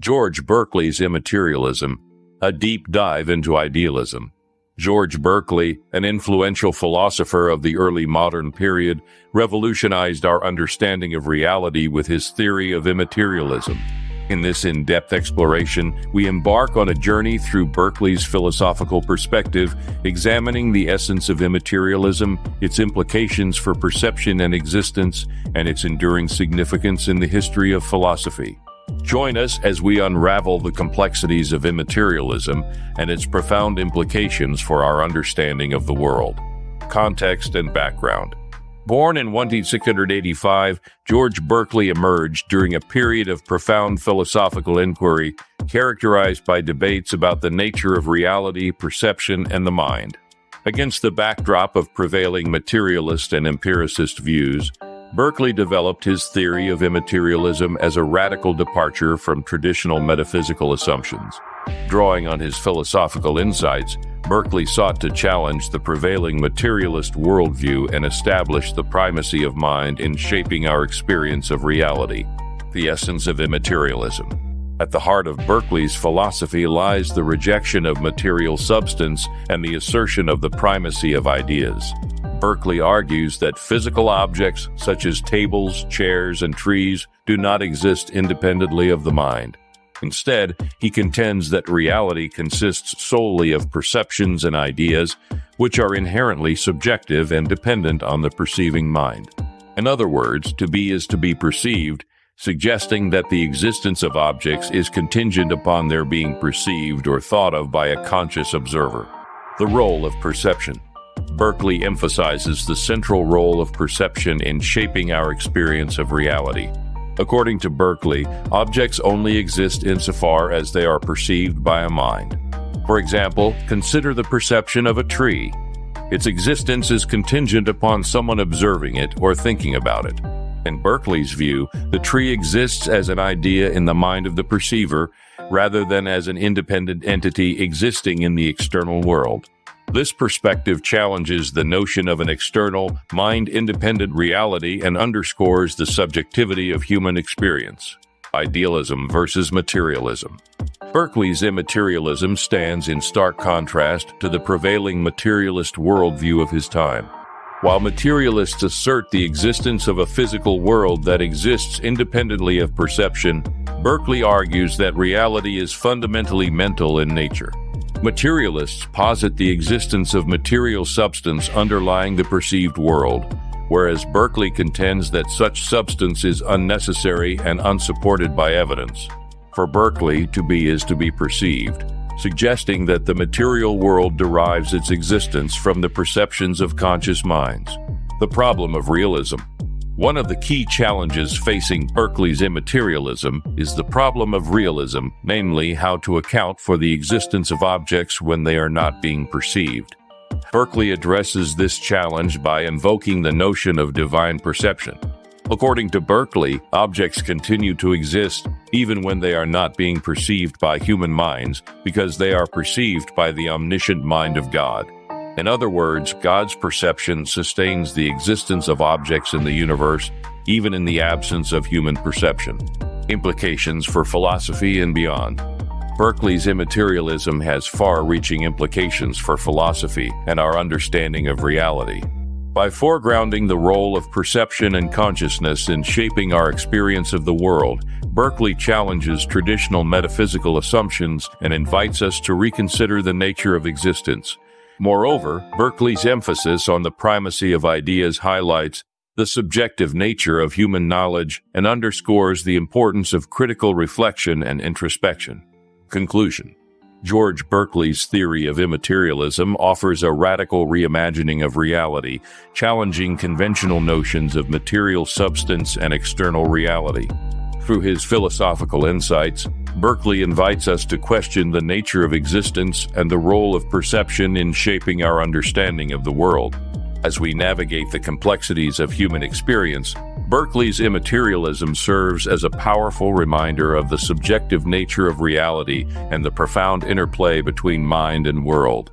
George Berkeley's Immaterialism, a deep dive into idealism. George Berkeley, an influential philosopher of the early modern period, revolutionized our understanding of reality with his theory of immaterialism. In this in-depth exploration, we embark on a journey through Berkeley's philosophical perspective, examining the essence of immaterialism, its implications for perception and existence, and its enduring significance in the history of philosophy. Join us as we unravel the complexities of immaterialism and its profound implications for our understanding of the world. Context and background. Born in 1685, George Berkeley emerged during a period of profound philosophical inquiry characterized by debates about the nature of reality, perception, and the mind. Against the backdrop of prevailing materialist and empiricist views, Berkeley developed his theory of immaterialism as a radical departure from traditional metaphysical assumptions. Drawing on his philosophical insights, Berkeley sought to challenge the prevailing materialist worldview and establish the primacy of mind in shaping our experience of reality. The essence of immaterialism. At the heart of Berkeley's philosophy lies the rejection of material substance and the assertion of the primacy of ideas. Berkeley argues that physical objects, such as tables, chairs, and trees, do not exist independently of the mind. Instead, he contends that reality consists solely of perceptions and ideas, which are inherently subjective and dependent on the perceiving mind. In other words, to be is to be perceived, suggesting that the existence of objects is contingent upon their being perceived or thought of by a conscious observer. The role of perception. Berkeley emphasizes the central role of perception in shaping our experience of reality. According to Berkeley, objects only exist insofar as they are perceived by a mind. For example, consider the perception of a tree. Its existence is contingent upon someone observing it or thinking about it. In Berkeley's view, the tree exists as an idea in the mind of the perceiver, rather than as an independent entity existing in the external world. This perspective challenges the notion of an external, mind-independent reality and underscores the subjectivity of human experience. Idealism versus materialism. Berkeley's immaterialism stands in stark contrast to the prevailing materialist worldview of his time. While materialists assert the existence of a physical world that exists independently of perception, Berkeley argues that reality is fundamentally mental in nature. Materialists posit the existence of material substance underlying the perceived world, whereas Berkeley contends that such substance is unnecessary and unsupported by evidence. For Berkeley, to be is to be perceived, suggesting that the material world derives its existence from the perceptions of conscious minds. The problem of realism. One of the key challenges facing Berkeley's immaterialism is the problem of realism, namely how to account for the existence of objects when they are not being perceived. Berkeley addresses this challenge by invoking the notion of divine perception. According to Berkeley, objects continue to exist even when they are not being perceived by human minds because they are perceived by the omniscient mind of God. In other words, God's perception sustains the existence of objects in the universe, even in the absence of human perception. Implications for philosophy and beyond. Berkeley's immaterialism has far-reaching implications for philosophy and our understanding of reality. By foregrounding the role of perception and consciousness in shaping our experience of the world, Berkeley challenges traditional metaphysical assumptions and invites us to reconsider the nature of existence. Moreover, Berkeley's emphasis on the primacy of ideas highlights the subjective nature of human knowledge and underscores the importance of critical reflection and introspection. Conclusion. George Berkeley's theory of immaterialism offers a radical reimagining of reality, challenging conventional notions of material substance and external reality. Through his philosophical insights, Berkeley invites us to question the nature of existence and the role of perception in shaping our understanding of the world. As we navigate the complexities of human experience, Berkeley's immaterialism serves as a powerful reminder of the subjective nature of reality and the profound interplay between mind and world.